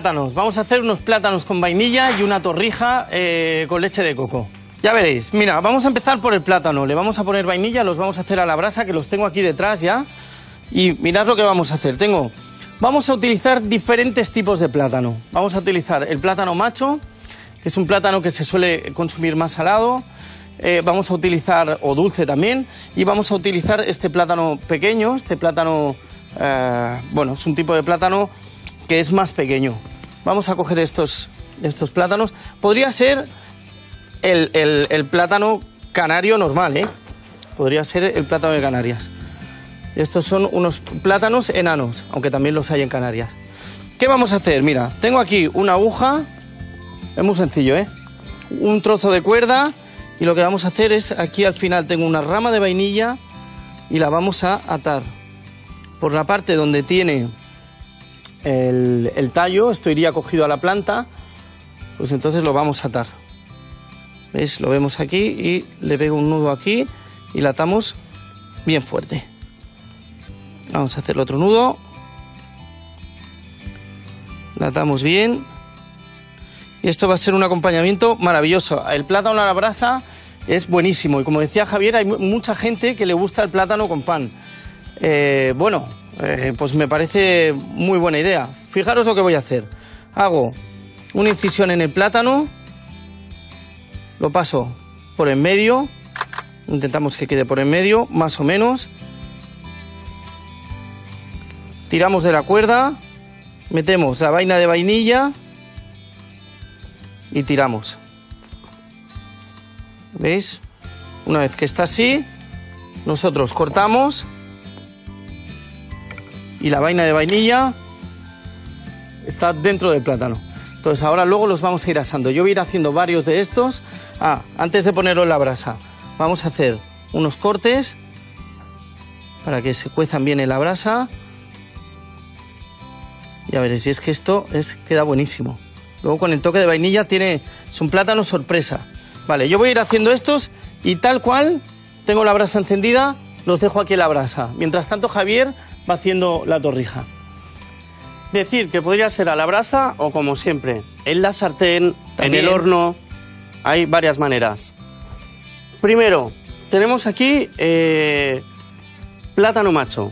plátanos. Vamos a hacer unos plátanos con vainilla y una torrija con leche de coco. Ya veréis. Mira, vamos a empezar por el plátano. Le vamos a poner vainilla, los vamos a hacer a la brasa, que los tengo aquí detrás ya. Y mirad lo que vamos a hacer. Vamos a utilizar diferentes tipos de plátano. Vamos a utilizar el plátano macho, que es un plátano que se suele consumir más salado. Vamos a utilizar, o dulce también, y vamos a utilizar este plátano pequeño, este plátano, bueno, es un tipo de plátano que es más pequeño. Vamos a coger estos plátanos. Podría ser el plátano canario normal, podría ser el plátano de Canarias. Estos son unos plátanos enanos, aunque también los hay en Canarias. ¿Qué vamos a hacer? Mira, tengo aquí una aguja, es muy sencillo, un trozo de cuerda. Y lo que vamos a hacer es, aquí al final tengo una rama de vainilla y la vamos a atar. Por la parte donde tiene el tallo, esto iría cogido a la planta, pues entonces lo vamos a atar. ¿Veis? Lo vemos aquí y le pego un nudo aquí y la atamos bien fuerte. Vamos a hacer otro nudo. La atamos bien. Y esto va a ser un acompañamiento maravilloso. El plátano a la brasa es buenísimo. Y como decía Javier, hay mucha gente que le gusta el plátano con pan. Pues me parece muy buena idea. Fijaros lo que voy a hacer. Hago una incisión en el plátano. Lo paso por en medio. Intentamos que quede por en medio, más o menos. Tiramos de la cuerda. Metemos la vaina de vainilla. Y tiramos. ¿Veis? Una vez que está así, nosotros cortamos y la vaina de vainilla está dentro del plátano. Entonces ahora luego los vamos a ir asando. Yo voy a ir haciendo varios de estos. Antes de ponerlo en la brasa, vamos a hacer unos cortes para que se cuezan bien en la brasa. Ya veréis, y es que esto queda buenísimo. Luego con el toque de vainilla es un plátano sorpresa. Vale, yo voy a ir haciendo estos y tal cual tengo la brasa encendida, los dejo aquí en la brasa. Mientras tanto Javier va haciendo la torrija. Decir que podría ser a la brasa o como siempre, en la sartén, también en el horno, hay varias maneras. Primero, tenemos aquí plátano macho.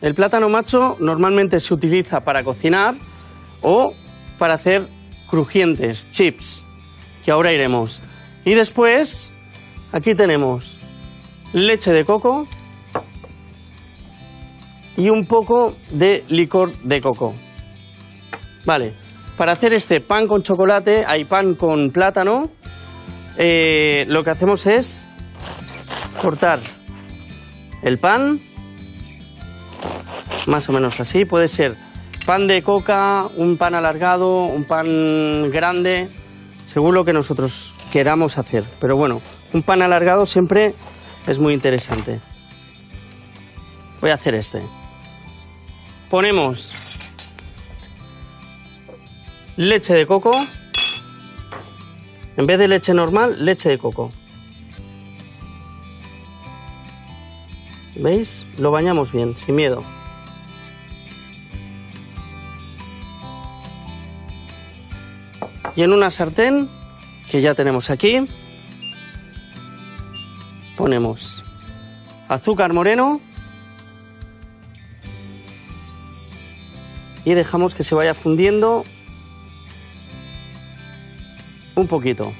El plátano macho normalmente se utiliza para cocinar o para hacer crujientes, chips, que ahora iremos. Y después, aquí tenemos leche de coco y un poco de licor de coco. Vale, para hacer este pan con chocolate, hay pan con plátano, lo que hacemos es cortar el pan, más o menos así, puede ser pan de coca, un pan alargado, un pan grande, según lo que nosotros queramos hacer. Pero bueno, un pan alargado siempre es muy interesante. Voy a hacer este. Ponemos leche de coco. En vez de leche normal, leche de coco. ¿Veis? Lo bañamos bien, sin miedo. Y en una sartén, que ya tenemos aquí, ponemos azúcar moreno y dejamos que se vaya fundiendo un poquito.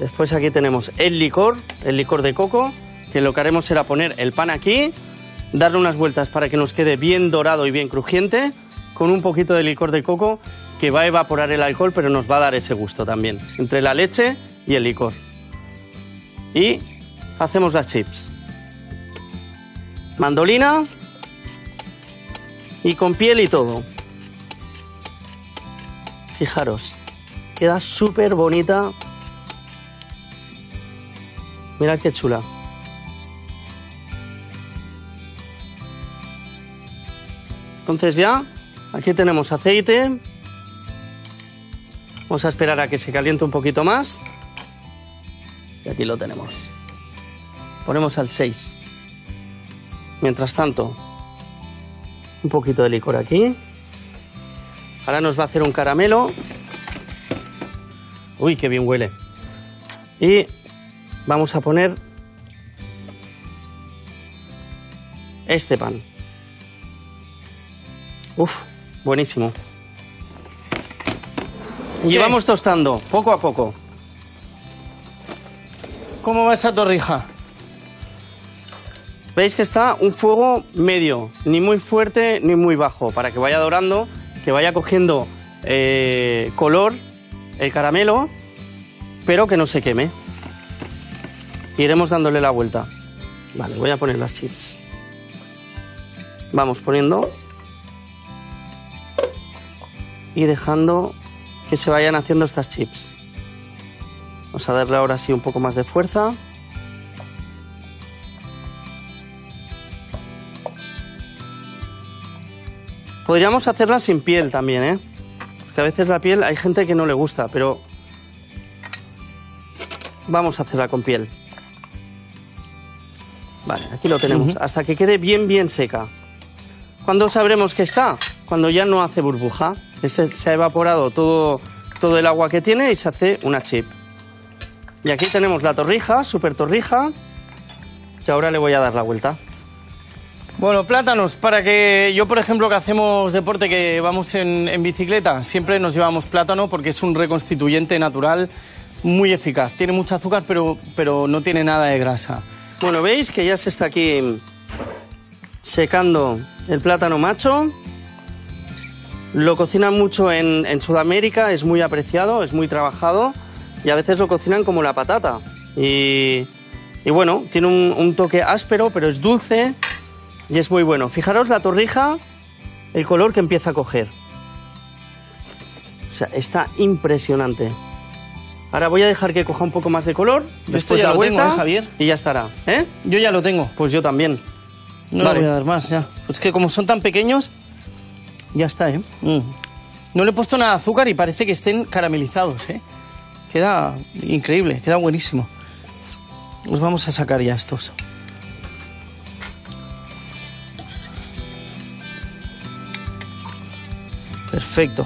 Después aquí tenemos el licor de coco, que lo que haremos será poner el pan aquí, darle unas vueltas para que nos quede bien dorado y bien crujiente, con un poquito de licor de coco que va a evaporar el alcohol, pero nos va a dar ese gusto también, entre la leche y el licor. Y hacemos las chips. Mandolina y con piel y todo. Fijaros, queda súper bonita. Mirad qué chula. Entonces ya, aquí tenemos aceite, vamos a esperar a que se caliente un poquito más y aquí lo tenemos. Ponemos al 6. Mientras tanto, un poquito de licor aquí Ahora nos va a hacer un caramelo. Uy, qué bien huele. Y vamos a poner este pan. Uf, buenísimo. Y vamos tostando, poco a poco. ¿Cómo va esa torrija? Veis que está un fuego medio, ni muy fuerte ni muy bajo, para que vaya dorando, que vaya cogiendo color el caramelo, pero que no se queme. Iremos dándole la vuelta. Vale, voy a poner las chips. Vamos poniendo y dejando que se vayan haciendo estas chips. Vamos a darle ahora sí un poco más de fuerza. Podríamos hacerlas sin piel también, ¿eh? Porque a veces la piel hay gente que no le gusta, pero vamos a hacerla con piel. Vale, aquí lo tenemos, hasta que quede bien, bien seca. ¿Cuándo sabremos que está? Cuando ya no hace burbuja. Se ha evaporado todo el agua que tiene y se hace una chip. Y aquí tenemos la torrija, super torrija, que ahora le voy a dar la vuelta. Bueno, plátanos, para que yo, por ejemplo, que hacemos deporte, que vamos en bicicleta, siempre nos llevamos plátano porque es un reconstituyente natural muy eficaz. Tiene mucho azúcar, pero no tiene nada de grasa. Bueno, veis que ya se está aquí secando el plátano macho. Lo cocinan mucho en Sudamérica, es muy apreciado, es muy trabajado, y a veces lo cocinan como la patata. Y bueno, tiene un toque áspero, pero es dulce y es muy bueno. Fijaros la torrija, el color que empieza a coger. O sea, está impresionante. Ahora voy a dejar que coja un poco más de color. Después ya lo tengo, Javier. Y ya estará. ¿Eh? Yo ya lo tengo. Pues yo también. No le voy a dar más, ya. Pues que como son tan pequeños... Ya está, ¿eh? No le he puesto nada de azúcar y parece que estén caramelizados, ¿eh? Queda increíble, queda buenísimo. Los vamos a sacar ya estos. Perfecto.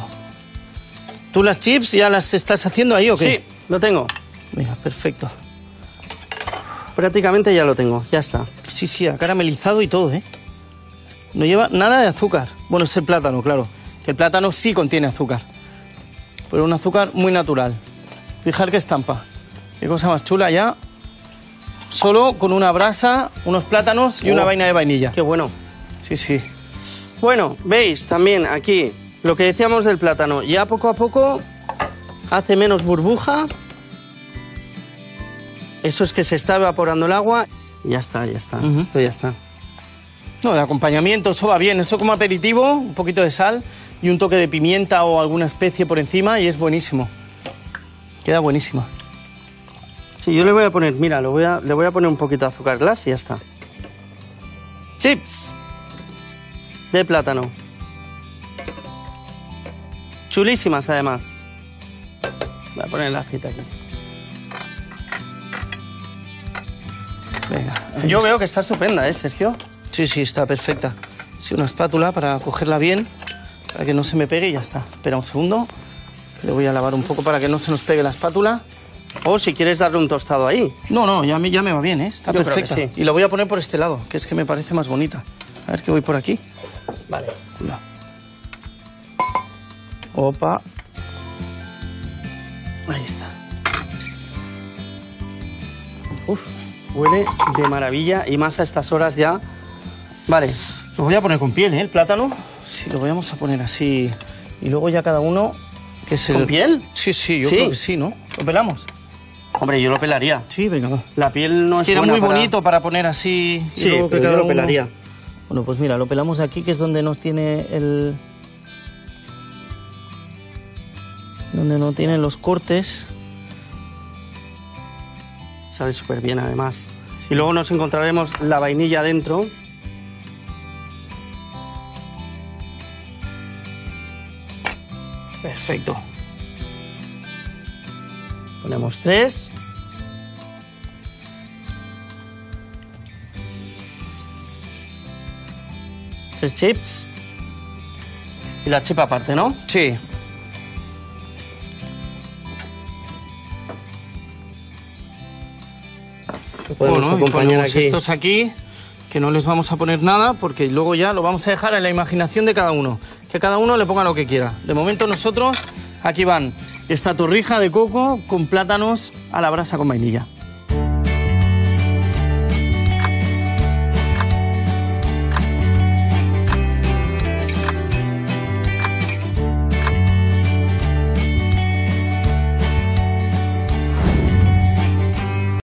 ¿Tú las chips ya las estás haciendo ahí o qué? Sí, lo tengo. Mira, perfecto. Prácticamente ya lo tengo, ya está. Sí, ha caramelizado y todo, ¿eh? No lleva nada de azúcar. Bueno, es el plátano, claro. Que el plátano sí contiene azúcar. Pero un azúcar muy natural. Fijar qué estampa. Qué cosa más chula ya. Solo con una brasa, unos plátanos y una vaina de vainilla. Qué bueno. Sí, sí. Bueno, veis también aquí lo que decíamos del plátano. Ya poco a poco hace menos burbuja. Eso es que se está evaporando el agua. Ya está, ya está. Esto ya está. No, de acompañamiento, eso va bien, eso como aperitivo, un poquito de sal y un toque de pimienta o alguna especie por encima y es buenísimo. Queda buenísima. Sí, yo le voy a poner, mira, le voy a poner un poquito de azúcar glass y ya está. Chips de plátano. Chulísimas además. Voy a poner la cita aquí. Venga. Yo veo que está estupenda, ¿eh, Sergio? Sí, está perfecta. Sí, una espátula para cogerla bien, para que no se me pegue y ya está. Espera un segundo, le voy a lavar un poco para que no se nos pegue la espátula. O si quieres darle un tostado ahí. No, ya me va bien, ¿eh? Está perfecta. Sí. Y lo voy a poner por este lado, que es que me parece más bonita. A ver que voy por aquí. Vale. Cuidado. Opa. Ahí está. Uf, huele de maravilla y más a estas horas ya... Vale, lo voy a poner con piel, ¿eh? El plátano. Sí, lo vamos a poner así. Y luego ya cada uno... que se... ¿Con piel? Sí, yo creo que sí, ¿no? ¿Lo pelamos? Hombre, yo lo pelaría. Sí, venga, va. La piel no es buena. Es que era muy bonito para poner así. Sí, pero yo lo pelaría. Bueno, pues mira, lo pelamos aquí, que es donde nos tiene el... donde no tienen los cortes. Sale súper bien, además. Sí. Y luego nos encontraremos la vainilla dentro. Perfecto. Ponemos 3. 3 chips. Y la chepa aparte, ¿no? Sí. Podemos acompañar aquí. Estos aquí, que no les vamos a poner nada, porque luego ya lo vamos a dejar en la imaginación de cada uno. Que cada uno le ponga lo que quiera. De momento nosotros, aquí van esta torrija de coco con plátanos a la brasa con vainilla.